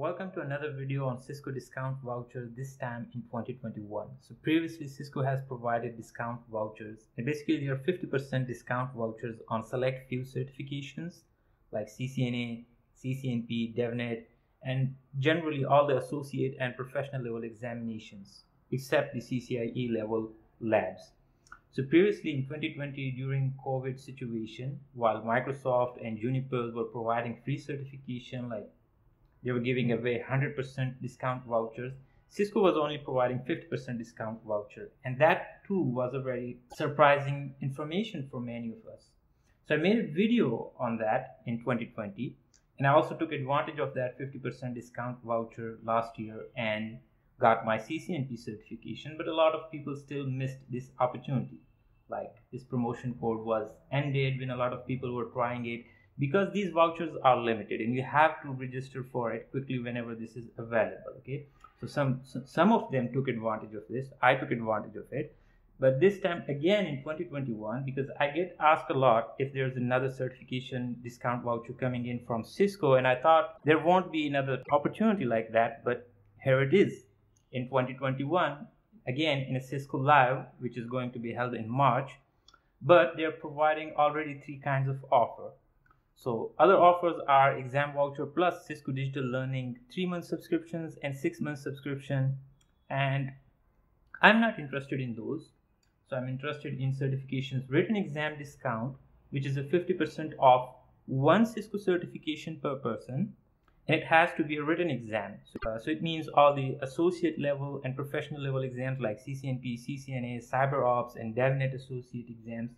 Welcome to another video on Cisco discount vouchers, this time in 2021. So previously Cisco has provided discount vouchers, and basically there are 50% discount vouchers on select few certifications like CCNA, CCNP, DevNet, and generally all the associate and professional level examinations except the CCIE level labs. So previously in 2020 during COVID situation, while Microsoft and Unipulse were providing free certification, like they were giving away 100% discount vouchers, Cisco was only providing 50% discount voucher, and that too was a very surprising information for many of us. So I made a video on that in 2020, and I also took advantage of that 50% discount voucher last year and got my CCNP certification, but a lot of people still missed this opportunity. Like, this promotion code was ended when a lot of people were trying it, because these vouchers are limited and you have to register for it quickly whenever this is available. Okay, so some of them took advantage of this. I took advantage of it, but this time again in 2021, because I get asked a lot if there's another certification discount voucher coming in from Cisco, and I thought there won't be another opportunity like that, but here it is in 2021 again in a Cisco Live, which is going to be held in March. But they're providing already three kinds of offer. So other offers are exam voucher plus Cisco Digital Learning 3-month subscriptions and 6-month subscription, and I'm not interested in those. So I'm interested in certifications written exam discount, which is a 50% off one Cisco certification per person, and it has to be a written exam. So it means all the associate level and professional level exams like CCNP, CCNA, CyberOps, and DevNet associate exams.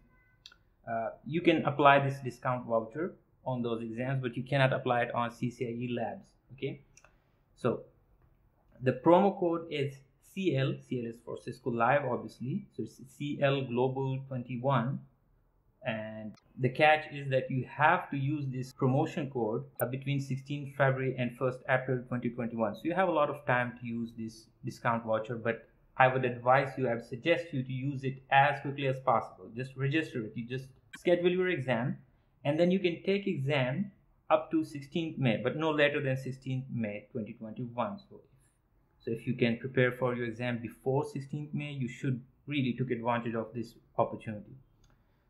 You can apply this discount voucher on those exams, but you cannot apply it on CCIE labs. Okay, so the promo code is CL is for Cisco Live, obviously, so it's CLGlobal21, and the catch is that you have to use this promotion code between 16th February and 1st April 2021. So you have a lot of time to use this discount voucher, but I would advise you, I would suggest you to use it as quickly as possible. Just register it, you just schedule your exam, and then you can take exam up to 16th May, but no later than 16th May 2021. So if you can prepare for your exam before 16th May, you should really take advantage of this opportunity.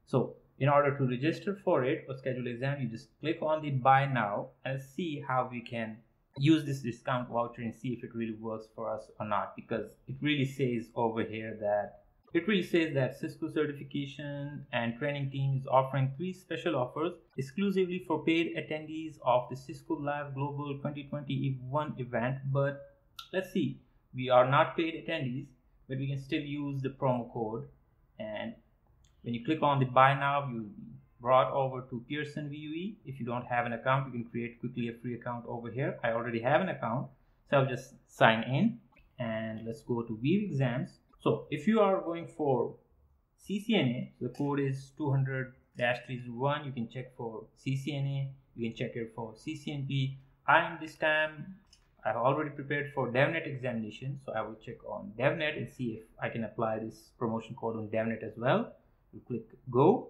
So in order to register for it or schedule exam, you just click on the buy now and see how we can use this discount voucher and see if it really works for us or not, because it really says over here that Cisco certification and training team is offering three special offers exclusively for paid attendees of the Cisco Live Global 2021 event. But let's see, we are not paid attendees, but we can still use the promo code, and when you click on the buy now, you'll be brought over to Pearson VUE. If you don't have an account, you can create quickly a free account over here. I already have an account, so I'll just sign in, and let's go to view exams. So if you are going for CCNA, the code is 200-301. You can check for CCNA, you can check it for CCNP. I've already prepared for DevNet examination, so I will check on DevNet and see if I can apply this promotion code on DevNet as well. You click go.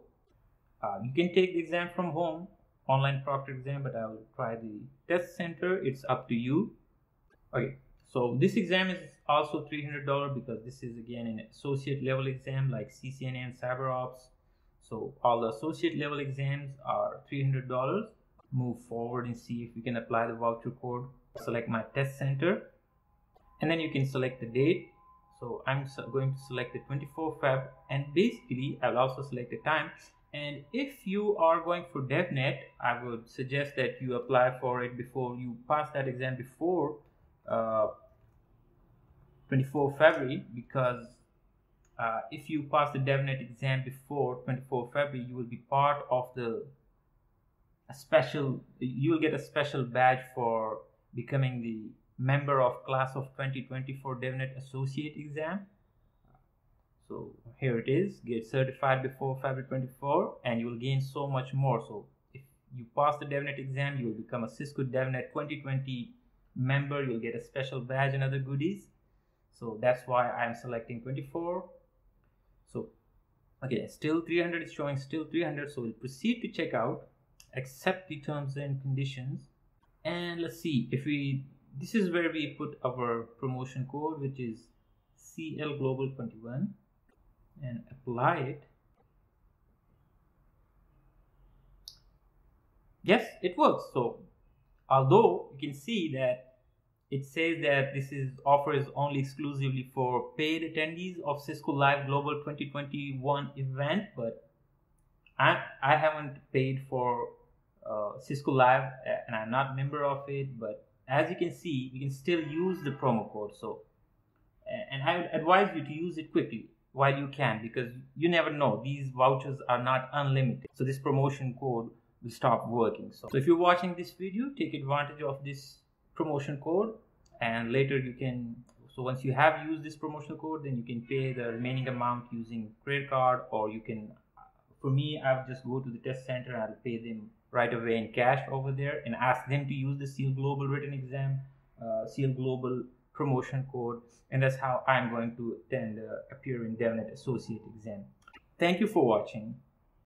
You can take the exam from home, online proctored exam, but I will try the test center. It's up to you. Okay, so this exam is also $300, because this is again an associate level exam like CCNA and CyberOps. So all the associate level exams are $300. Move forward and see if we can apply the voucher code. Select my test center, and then you can select the date. So I'm going to select the 24 Feb, and basically I'll also select the time. And if you are going for DevNet, I would suggest that you apply for it before you pass that exam, before 24 February, because if you pass the DevNet exam before 24 February, you will be part of you will get a special badge for becoming the member of class of 2024 DevNet associate exam. So here it is, get certified before February 24, and you will gain so much more. So if you pass the DevNet exam, you will become a Cisco DevNet 2020 member. You'll get a special badge and other goodies. So that's why I'm selecting 24. So okay, still 300 is showing, still 300. So we'll proceed to check out, accept the terms and conditions, and let's see if we This is where we put our promotion code, which is CLGlobal21, and apply it. Yes, it works. So although you can see that it says that this is offer is only exclusively for paid attendees of Cisco Live Global 2021 event, but I haven't paid for Cisco Live and I'm not a member of it, but as you can see, you can still use the promo code. So, and I would advise you to use it quickly while you can, because you never know, these vouchers are not unlimited. So this promotion code will stop working. So if you're watching this video, take advantage of this promotion code, and later you can, so once you have used this promotional code, then you can pay the remaining amount using credit card, or you can, for me, I'll just go to the test center and I'll pay them right away in cash over there and ask them to use the CLGlobal written exam, CLGlobal promotion code, and that's how I'm going to attend appear in DevNet associate exam. Thank you for watching.